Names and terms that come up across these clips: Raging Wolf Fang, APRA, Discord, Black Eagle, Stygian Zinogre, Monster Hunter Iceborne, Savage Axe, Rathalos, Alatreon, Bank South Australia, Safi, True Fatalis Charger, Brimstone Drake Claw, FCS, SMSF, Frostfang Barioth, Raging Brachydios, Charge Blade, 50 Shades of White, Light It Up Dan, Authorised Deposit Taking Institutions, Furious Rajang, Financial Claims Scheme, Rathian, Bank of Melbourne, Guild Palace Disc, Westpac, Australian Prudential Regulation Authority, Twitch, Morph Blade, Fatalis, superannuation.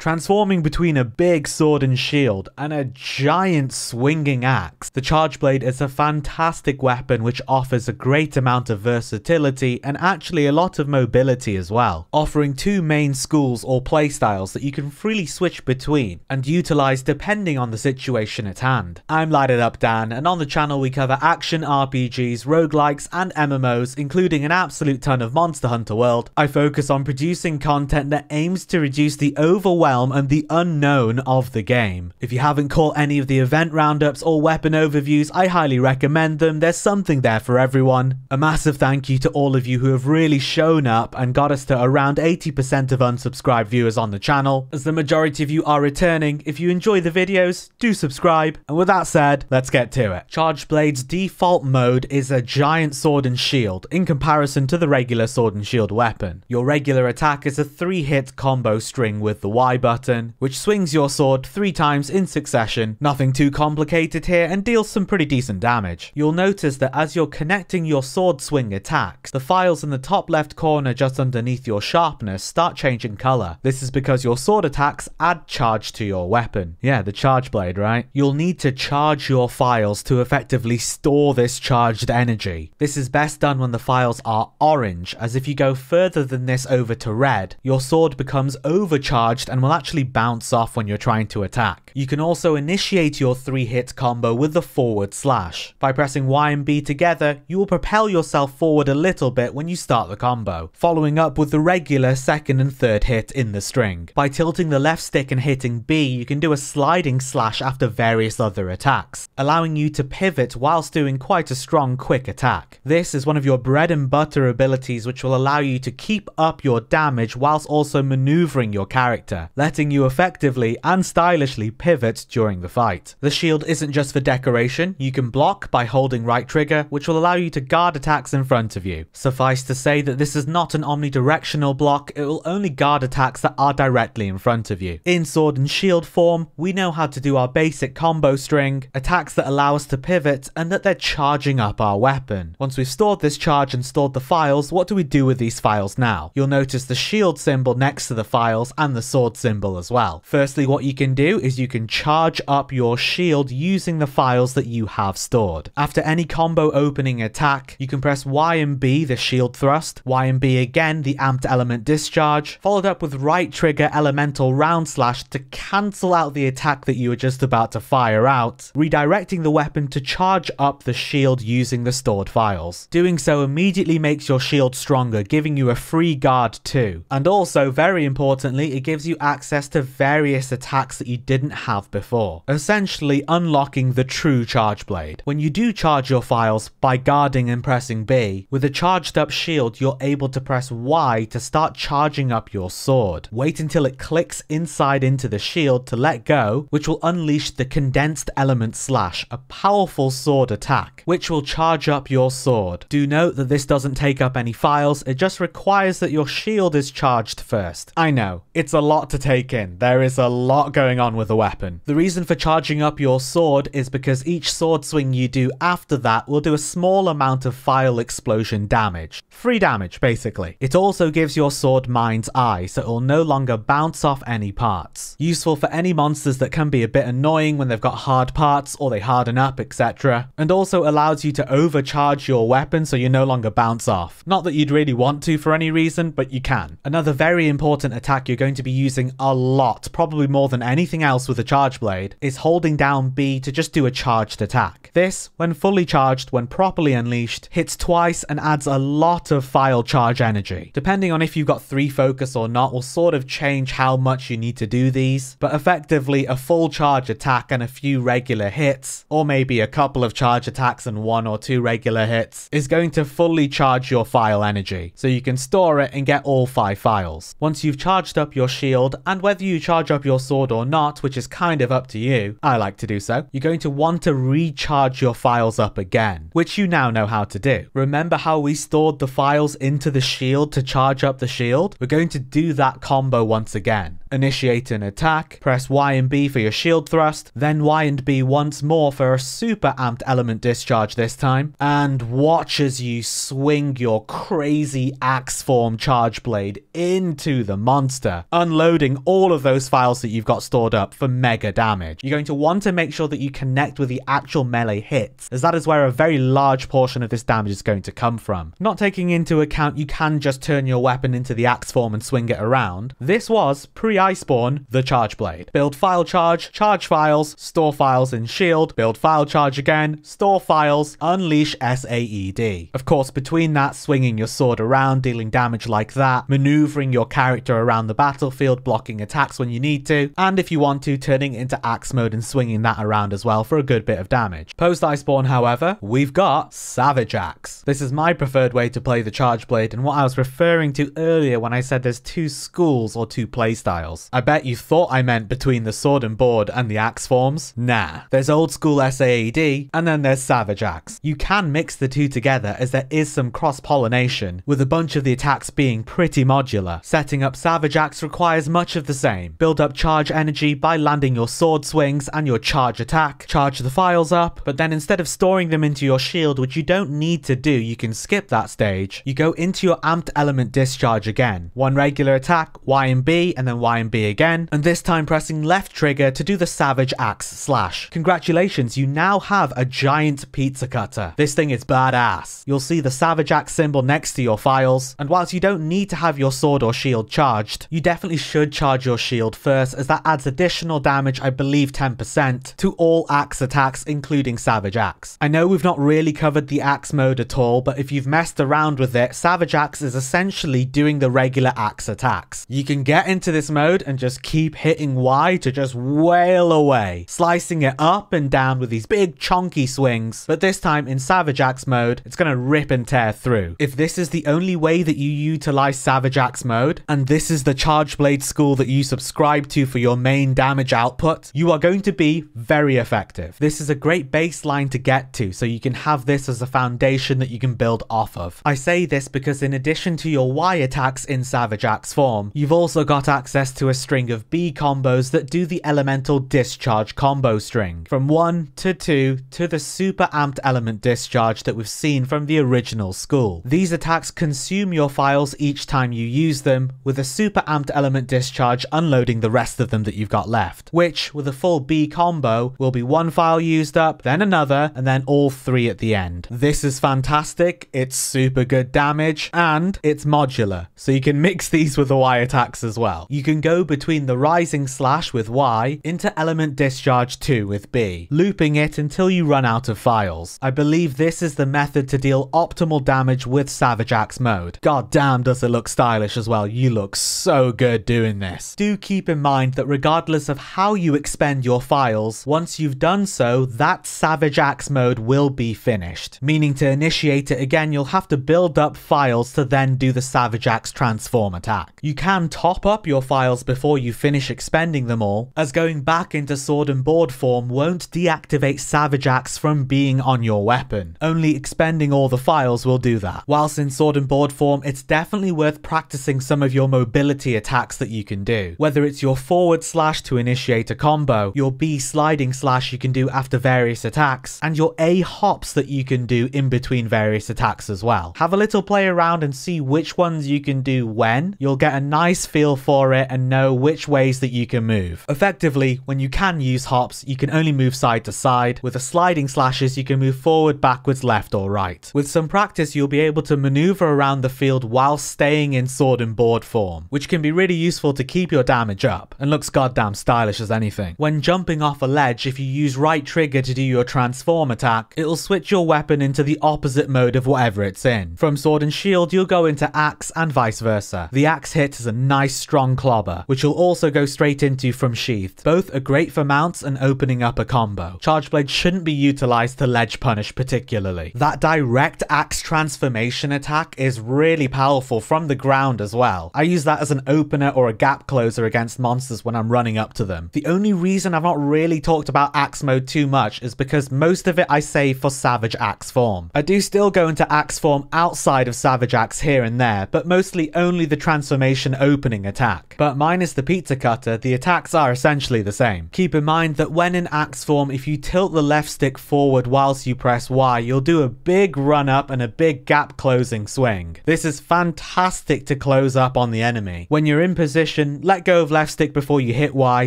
Transforming between a big sword and shield and a giant swinging axe, the Charge Blade is a fantastic weapon which offers a great amount of versatility and actually a lot of mobility as well, offering two main schools or playstyles that you can freely switch between and utilize depending on the situation at hand. I'm Light It Up Dan, and on the channel we cover action RPGs, roguelikes and MMOs, including an absolute ton of Monster Hunter World. I focus on producing content that aims to reduce the overwhelm and the unknown of the game. If you haven't caught any of the event roundups or weapon overviews, I highly recommend them. There's something there for everyone. A massive thank you to all of you who have really shown up and got us to around 80% of unsubscribed viewers on the channel. As the majority of you are returning, if you enjoy the videos, do subscribe. And with that said, let's get to it. Charge Blade's default mode is a giant sword and shield in comparison to the regular sword and shield weapon. Your regular attack is a 3-hit combo string with the Y button, which swings your sword 3 times in succession. Nothing too complicated here, and deals some pretty decent damage. You'll notice that as you're connecting your sword swing attacks, the files in the top left corner just underneath your sharpness start changing colour. This is because your sword attacks add charge to your weapon. Yeah, the Charge Blade, right? You'll need to charge your files to effectively store this charged energy. This is best done when the files are orange, as if you go further than this over to red, your sword becomes overcharged and will actually bounce off when you're trying to attack. You can also initiate your 3-hit combo with the forward slash. By pressing Y and B together, you will propel yourself forward a little bit when you start the combo, following up with the regular 2nd and 3rd hit in the string. By tilting the left stick and hitting B, you can do a sliding slash after various other attacks, allowing you to pivot whilst doing quite a strong quick attack. This is one of your bread and butter abilities which will allow you to keep up your damage whilst also manoeuvring your character, letting you effectively and stylishly pivot during the fight. The shield isn't just for decoration. You can block by holding right trigger, which will allow you to guard attacks in front of you. Suffice to say that this is not an omnidirectional block, it will only guard attacks that are directly in front of you. In sword and shield form, we know how to do our basic combo string, attacks that allow us to pivot, and that they're charging up our weapon. Once we've stored this charge and stored the files, what do we do with these files now? You'll notice the shield symbol next to the files and the sword symbol as well. Firstly, what you can do is you can charge up your shield using the files that you have stored. After any combo opening attack, you can press Y and B, the shield thrust, Y and B again, the amped element discharge, followed up with right trigger elemental round slash to cancel out the attack that you were just about to fire out, redirecting the weapon to charge up the shield using the stored files. Doing so immediately makes your shield stronger, giving you a free guard too. And also, very importantly, it gives you access to various attacks that you didn't have before, essentially unlocking the true Charge Blade. When you do charge your files by guarding and pressing B, with a charged up shield you're able to press Y to start charging up your sword. Wait until it clicks inside into the shield to let go, which will unleash the condensed element slash, a powerful sword attack, which will charge up your sword. Do note that this doesn't take up any files, it just requires that your shield is charged first. I know, it's a lot to take in. There is a lot going on with the weapon. The reason for charging up your sword is because each sword swing you do after that will do a small amount of file explosion damage. Free damage, basically. It also gives your sword mind's eye, so it will no longer bounce off any parts. Useful for any monsters that can be a bit annoying when they've got hard parts or they harden up, etc. And also allows you to overcharge your weapon so you no longer bounce off. Not that you'd really want to for any reason, but you can. Another very important attack you're going to be using a lot, probably more than anything else with a Charge Blade, is holding down B to just do a charged attack. This, when fully charged, when properly unleashed, hits twice and adds a lot of file charge energy. Depending on if you've got 3 focus or not will sort of change how much you need to do these, but effectively a full charge attack and a few regular hits, or maybe a couple of charge attacks and 1 or 2 regular hits, is going to fully charge your file energy, so you can store it and get all 5 files. Once you've charged up your shield, and whether you charge up your sword or not, which is kind of up to you, I like to do so, you're going to want to recharge your files up again, which you now know how to do. Remember how we stored the files into the shield to charge up the shield? We're going to do that combo once again. Initiate an attack, press Y and B for your shield thrust, then Y and B once more for a super amped element discharge this time, and watch as you swing your crazy axe form charge blade into the monster, unloading all of those files that you've got stored up for mega damage. You're going to want to make sure that you connect with the actual melee hits, as that is where a very large portion of this damage is going to come from. Not taking into account you can just turn your weapon into the axe form and swing it around, this was pre-Iceborne, the Charge Blade. Build file charge, charge files, store files in shield, build file charge again, store files, unleash SAED. Of course, between that, swinging your sword around, dealing damage like that, maneuvering your character around the battlefield, blocking attacks when you need to, and if you want to, turning into axe mode and swinging that around as well for a good bit of damage. Post-Iceborne, however, we've got Savage Axe. This is my preferred way to play the Charge Blade, and what I was referring to earlier when I said there's two schools or two playstyles. I bet you thought I meant between the sword and board and the axe forms. Nah. There's old school SAED and then there's Savage Axe. You can mix the two together as there is some cross-pollination, with a bunch of the attacks being pretty modular. Setting up Savage Axe requires much of the same. Build up charge energy by landing your sword swings and your charge attack. Charge the files up, but then instead of storing them into your shield, which you don't need to do, you can skip that stage. You go into your amped element discharge again. One regular attack, Y and B, and then Y and B again, and this time pressing left trigger to do the Savage Axe slash. Congratulations, you now have a giant pizza cutter. This thing is badass. You'll see the Savage Axe symbol next to your files, and whilst you don't need to have your sword or shield charged, you definitely should charge your shield first, as that adds additional damage, I believe 10%, to all axe attacks, including Savage Axe. I know we've not really covered the axe mode at all, but if you've messed around with it, Savage Axe is essentially doing the regular axe attacks. You can get into this mode and just keep hitting Y to just wail away, slicing it up and down with these big chonky swings, but this time in Savage Axe mode, it's going to rip and tear through. If this is the only way that you utilize Savage Axe mode, and this is the Charge Blade school that you subscribe to for your main damage output, you are going to be very effective. This is a great baseline to get to, so you can have this as a foundation that you can build off of. I say this because in addition to your Y attacks in Savage Axe form, you've also got access to a string of B combos that do the elemental discharge combo string, from 1 to 2 to the super amped element discharge that we've seen from the original school. These attacks consume your files each time you use them, with a super amped element discharge unloading the rest of them that you've got left, which, with a full B combo, will be one file used up, then another, and then all three at the end. This is fantastic, it's super good damage, and it's modular, so you can mix these with the Y attacks as well. You can go between the rising slash with Y into element discharge 2 with B, looping it until you run out of files. I believe this is the method to deal optimal damage with Savage Axe mode. God damn, does it look stylish as well. You look so good doing this. Do keep in mind that regardless of how you expend your files, once you've done so, that Savage Axe mode will be finished, meaning to initiate it again you'll have to build up files to then do the Savage Axe transform attack. You can top up your files before you finish expending them all, as going back into sword and board form won't deactivate Savage Axe from being on your weapon. Only expending all the files will do that. Whilst in sword and board form, it's definitely worth practicing some of your mobility attacks that you can do. Whether it's your forward slash to initiate a combo, your B sliding slash you can do after various attacks, and your A hops that you can do in between various attacks as well. Have a little play around and see which ones you can do when. You'll get a nice feel for it and know which ways that you can move. Effectively, when you can use hops, you can only move side to side. With the sliding slashes, you can move forward, backwards, left or right. With some practice, you'll be able to maneuver around the field while staying in sword and board form, which can be really useful to keep your damage up, and looks goddamn stylish as anything. When jumping off a ledge, if you use right trigger to do your transform attack, it'll switch your weapon into the opposite mode of whatever it's in. From sword and shield, you'll go into axe and vice versa. The axe hit is a nice strong claw, which you'll also go straight into from sheathed. Both are great for mounts and opening up a combo. Charge Blade shouldn't be utilized to ledge punish particularly. That direct axe transformation attack is really powerful from the ground as well. I use that as an opener or a gap closer against monsters when I'm running up to them. The only reason I've not really talked about axe mode too much is because most of it I save for Savage Axe form. I do still go into axe form outside of Savage Axe here and there, but mostly only the transformation opening attack. But minus the pizza cutter, the attacks are essentially the same. Keep in mind that when in axe form, if you tilt the left stick forward whilst you press Y, you'll do a big run up and a big gap closing swing. This is fantastic to close up on the enemy. When you're in position, let go of left stick before you hit Y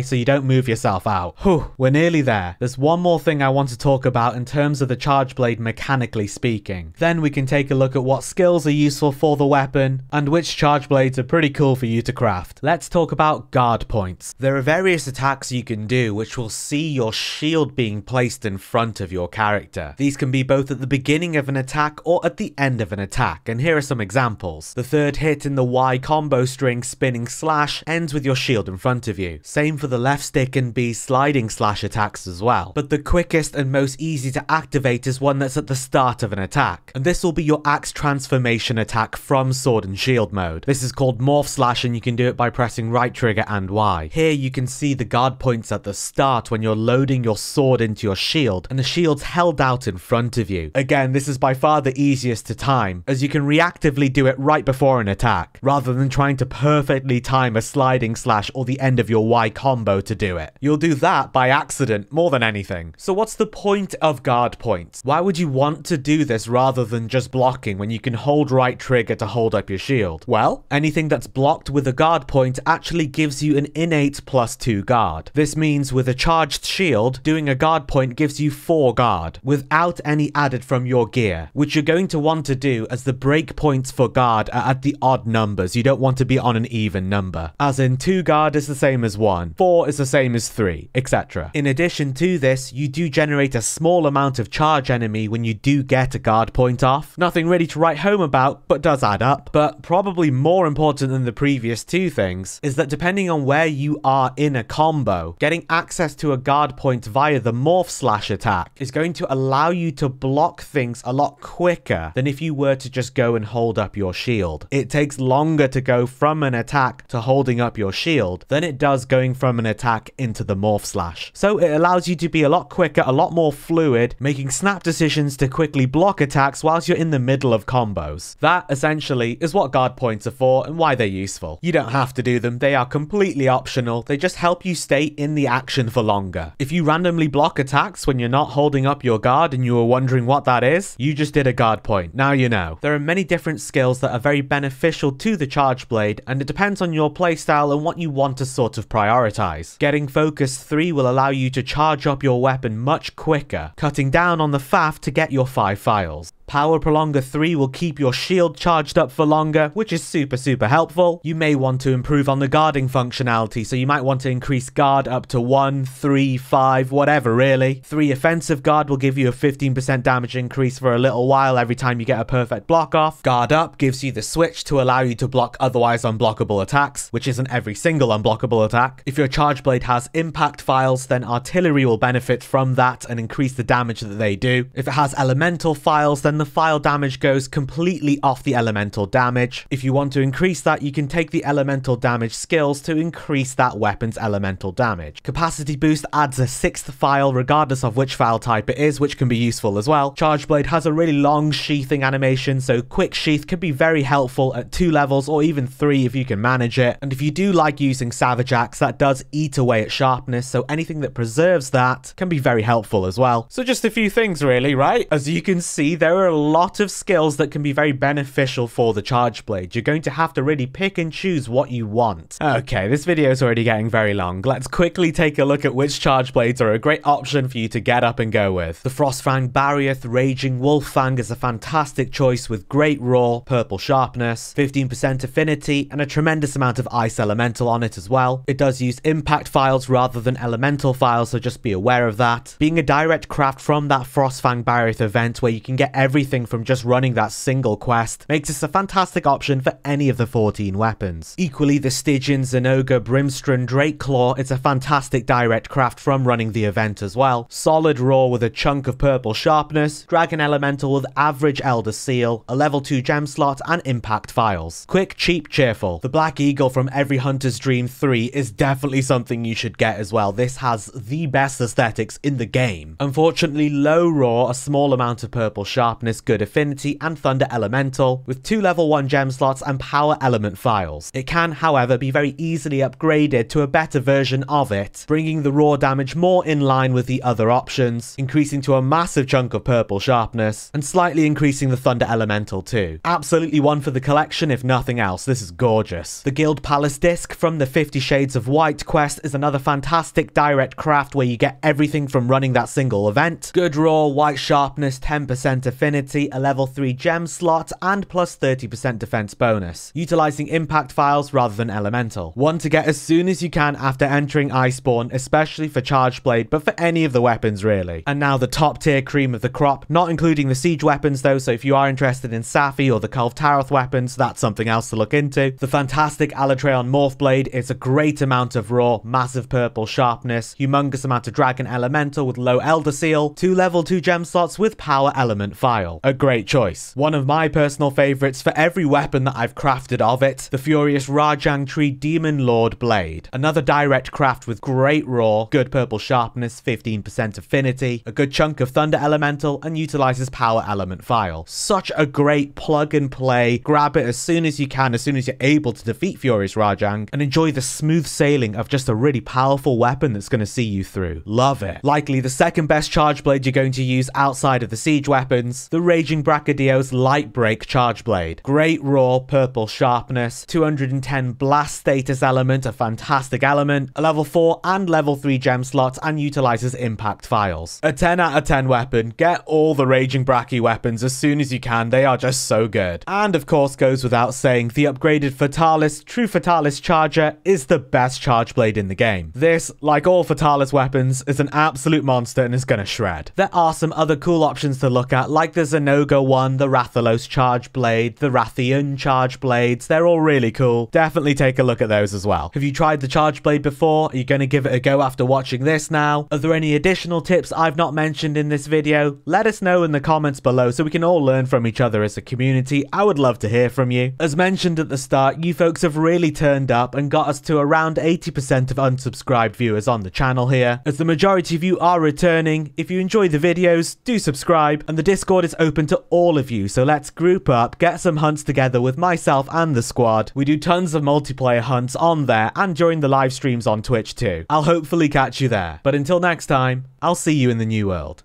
so you don't move yourself out. Whew, we're nearly there. There's one more thing I want to talk about in terms of the Charge Blade mechanically speaking. Then we can take a look at what skills are useful for the weapon and which Charge Blades are pretty cool for you to craft. Let's talk about guard points. There are various attacks you can do which will see your shield being placed in front of your character. These can be both at the beginning of an attack or at the end of an attack, and here are some examples. The third hit in the Y combo string spinning slash ends with your shield in front of you. Same for the left stick and B sliding slash attacks as well. But the quickest and most easy to activate is one that's at the start of an attack, and this will be your axe transformation attack from sword and shield mode. This is called morph slash and you can do it by pressing right trigger and Y. Here you can see the guard points at the start when you're loading your sword into your shield and the shield's held out in front of you. Again, this is by far the easiest to time as you can reactively do it right before an attack rather than trying to perfectly time a sliding slash or the end of your Y combo to do it. You'll do that by accident more than anything. So what's the point of guard points? Why would you want to do this rather than just blocking when you can hold right trigger to hold up your shield? Well, anything that's blocked with a guard point actually gives you an innate +2 guard. This means with a charged shield, doing a guard point gives you 4 guard without any added from your gear, which you're going to want to do as the break points for guard are at the odd numbers. You don't want to be on an even number, as in 2 guard is the same as 1, 4 is the same as 3, etc. In addition to this, you do generate a small amount of charge enemy when you do get a guard point off. Nothing really to write home about, but does add up. But probably more important than the previous two things is that depending on where you are in a combo, getting access to a guard point via the morph slash attack is going to allow you to block things a lot quicker than if you were to just go and hold up your shield. It takes longer to go from an attack to holding up your shield than it does going from an attack into the morph slash. So it allows you to be a lot quicker, a lot more fluid, making snap decisions to quickly block attacks whilst you're in the middle of combos. That essentially is what guard points are for and why they're useful. You don't have to do them, they are completely optional, they just help you stay in the action for longer. If you randomly block attacks when you're not holding up your guard and you were wondering what that is, you just did a guard point, now you know. There are many different skills that are very beneficial to the Charge Blade and it depends on your playstyle and what you want to sort of prioritize. Getting Focus 3 will allow you to charge up your weapon much quicker, cutting down on the faff to get your 5 files. Power Prolonger 3 will keep your shield charged up for longer, which is super helpful. You may want to improve on the guarding functionality, so you might want to increase guard up to 1, 3, 5, whatever really. 3 offensive guard will give you a 15% damage increase for a little while every time you get a perfect block off. Guard up gives you the switch to allow you to block otherwise unblockable attacks, which isn't every single unblockable attack. If your Charge Blade has impact files, then artillery will benefit from that and increase the damage that they do. If it has elemental files, then the file damage goes completely off the elemental damage. If you want to increase that, you can take the elemental damage skills to increase that weapon's elemental damage. Capacity boost adds a 6th file, regardless of which file type it is, which can be useful as well. Charge Blade has a really long sheathing animation, so quick sheath can be very helpful at 2 levels or even 3 if you can manage it. And if you do like using Savage Axe, that does eat away at sharpness, so anything that preserves that can be very helpful as well. So just a few things really, right? As you can see, there are a lot of skills that can be very beneficial for the Charge Blade. You're going to have to really pick and choose what you want. Okay, this video is already getting very long. Let's quickly take a look at which Charge Blades are a great option for you to get up and go with. The Frostfang Barioth Raging Wolf Fang is a fantastic choice with great raw, purple sharpness, 15% affinity, and a tremendous amount of ice elemental on it as well. It does use impact files rather than elemental files, so just be aware of that. Being a direct craft from that Frostfang Barioth event where you can get everything from just running that single quest makes this a fantastic option for any of the 14 weapons. Equally, the Stygian Zinogre Brimstone Drake Claw, it's a fantastic direct craft from running the event as well. Solid raw with a chunk of purple sharpness, dragon elemental with average elder seal, a level 2 gem slot and impact files. Quick, cheap, cheerful. The Black Eagle from Every Hunter's Dream 3 is definitely something you should get as well. This has the best aesthetics in the game. Unfortunately, low raw, a small amount of purple sharpness Darkness, Good Affinity, and Thunder Elemental, with 2 level 1 gem slots and power element files. It can, however, be very easily upgraded to a better version of it, bringing the raw damage more in line with the other options, increasing to a massive chunk of purple sharpness, and slightly increasing the Thunder Elemental too. Absolutely one for the collection if nothing else, this is gorgeous. The Guild Palace Disc from the 50 Shades of White quest is another fantastic direct craft where you get everything from running that single event. Good raw, white sharpness, 10% affinity, a level 3 gem slot, and plus 30% defense bonus, utilizing impact files rather than elemental. One to get as soon as you can after entering Iceborne, especially for Charge Blade, but for any of the weapons really. And now the top tier cream of the crop, not including the siege weapons though, so if you are interested in Safi or the Kul'Tarath weapons, that's something else to look into. The fantastic Alatreon Morph Blade is a great amount of raw, massive purple sharpness, humongous amount of dragon elemental with low elder seal, 2 level 2 gem slots with power element file. A great choice. One of my personal favourites for every weapon that I've crafted of it, the Furious Rajang Tree Demon Lord Blade. Another direct craft with great raw, good purple sharpness, 15% affinity, a good chunk of thunder elemental, and utilises power element file. Such a great plug and play, grab it as soon as you can, as soon as you're able to defeat Furious Rajang, and enjoy the smooth sailing of just a really powerful weapon that's going to see you through. Love it. Likely the second best Charge Blade you're going to use outside of the siege weapons, the Raging Brachydios Light Break Charge Blade. Great raw purple sharpness, 210 blast status element, a fantastic element, a level 4 and level 3 gem slot, and utilizes impact files. A 10 out of 10 weapon. Get all the Raging Brachy weapons as soon as you can, they are just so good. And of course goes without saying, the upgraded Fatalis, True Fatalis Charger is the best Charge Blade in the game. This, like all Fatalis weapons, is an absolute monster and is gonna shred. There are some other cool options to look at, like the Zinogre one, the Rathalos Charge Blade, the Rathian Charge Blades. They're all really cool. Definitely take a look at those as well. Have you tried the Charge Blade before? Are you gonna give it a go after watching this now? Are there any additional tips I've not mentioned in this video? Let us know in the comments below so we can all learn from each other as a community. I would love to hear from you. As mentioned at the start, you folks have really turned up and got us to around 80% of unsubscribed viewers on the channel here. As the majority of you are returning, if you enjoy the videos, do subscribe, and the Discord is open to all of you, so let's group up, get some hunts together with myself and the squad. We do tons of multiplayer hunts on there and during the live streams on Twitch too. I'll hopefully catch you there, but until next time, I'll see you in the new world.